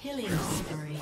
Killing spree.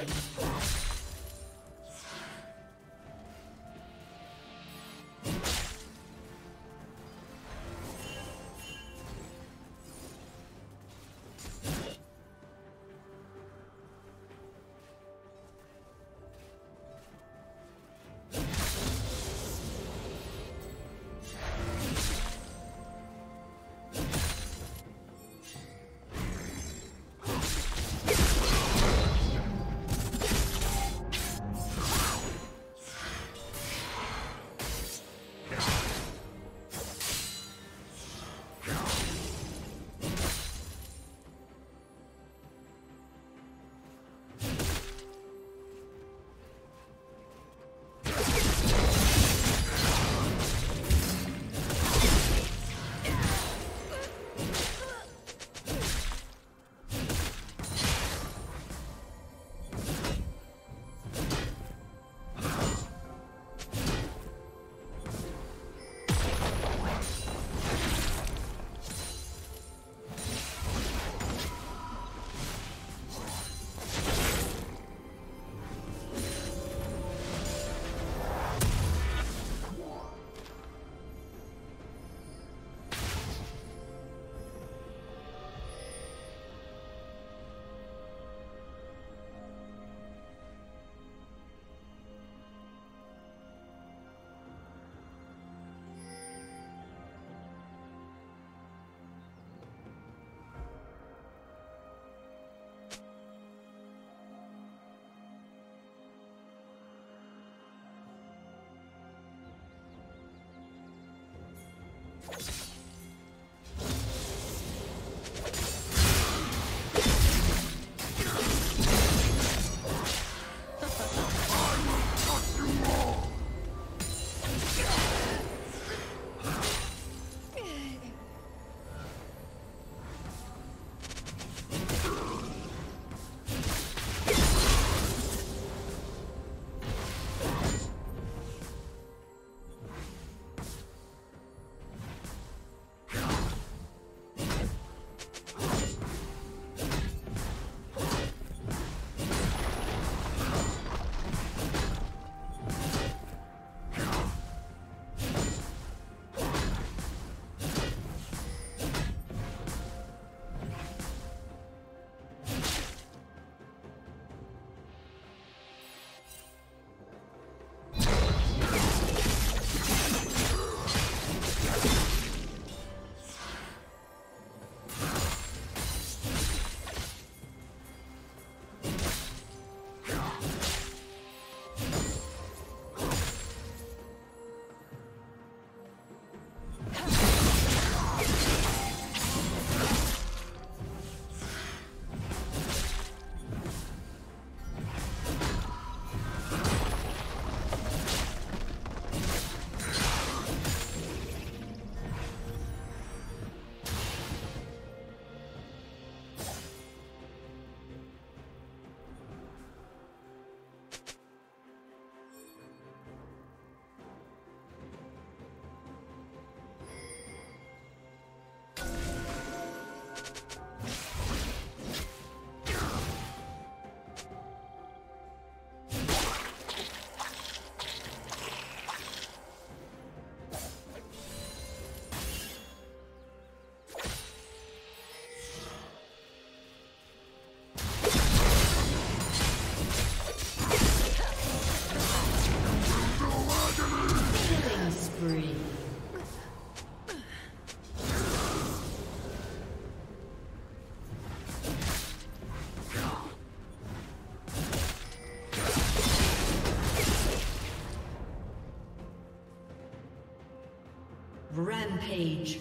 Rampage.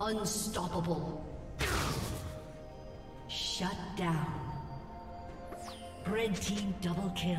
Unstoppable. Shut down. Red team double kill.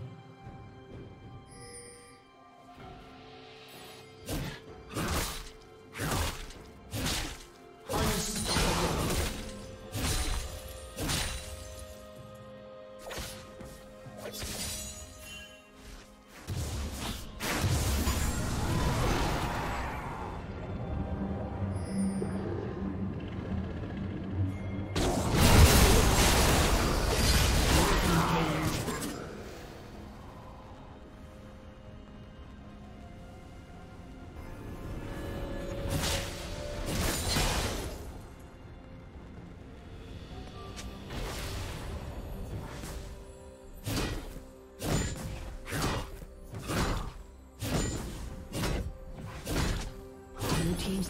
Team's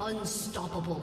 Unstoppable.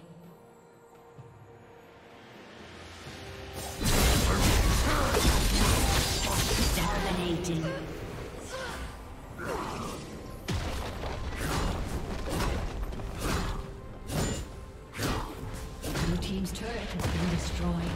Dominating. Blue team's turret has been destroyed.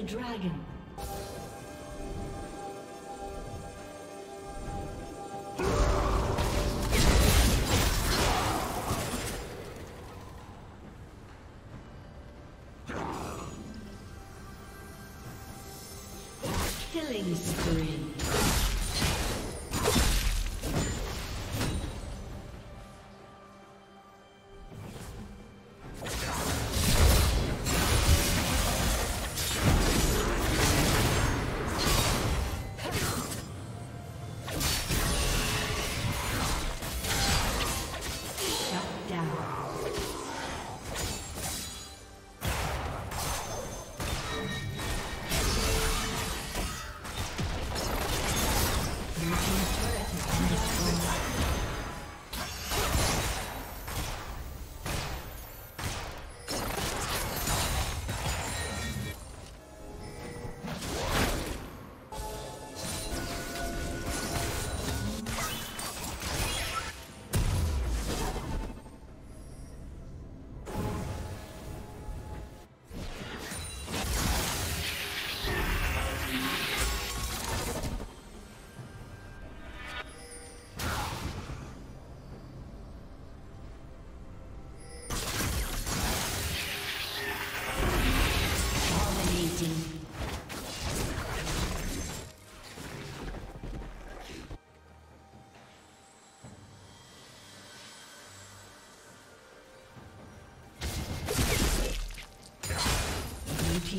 the dragon. Killing spree.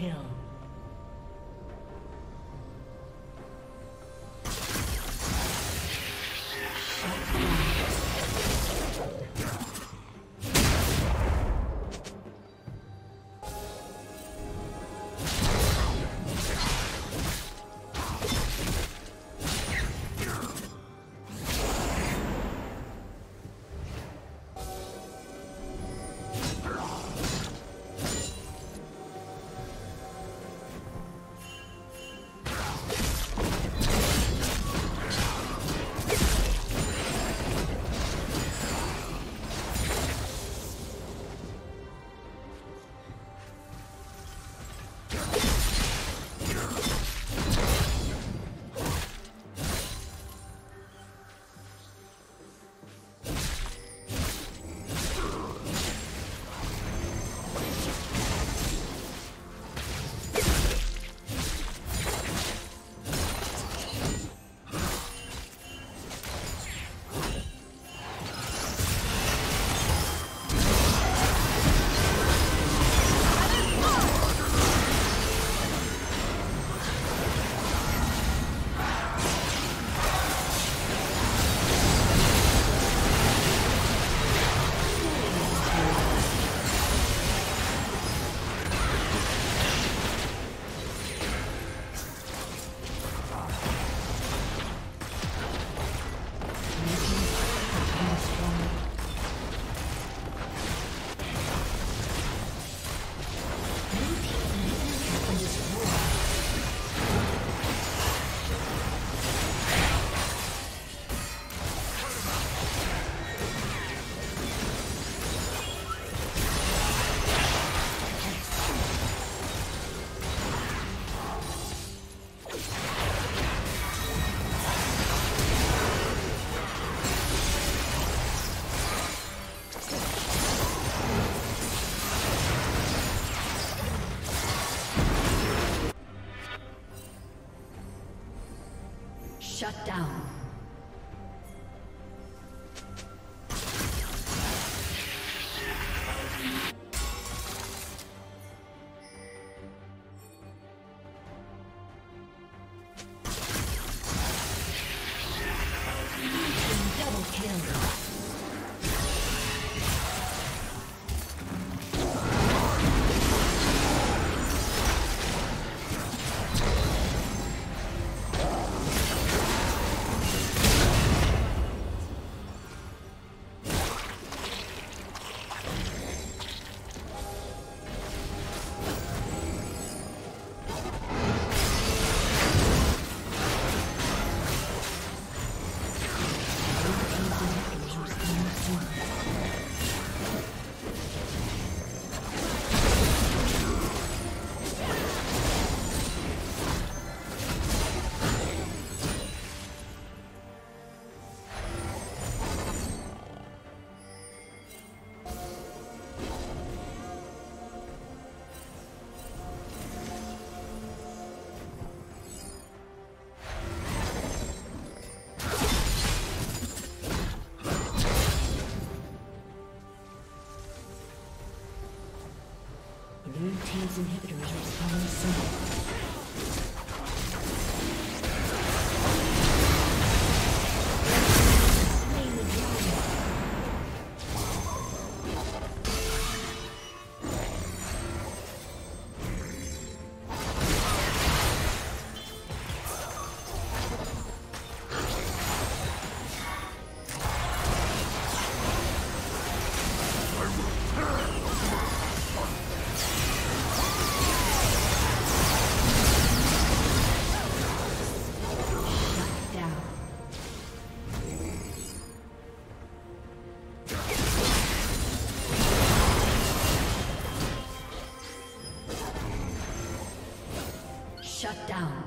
kill. Shut down. Blue team's inhibitor is responding soon. Shut down.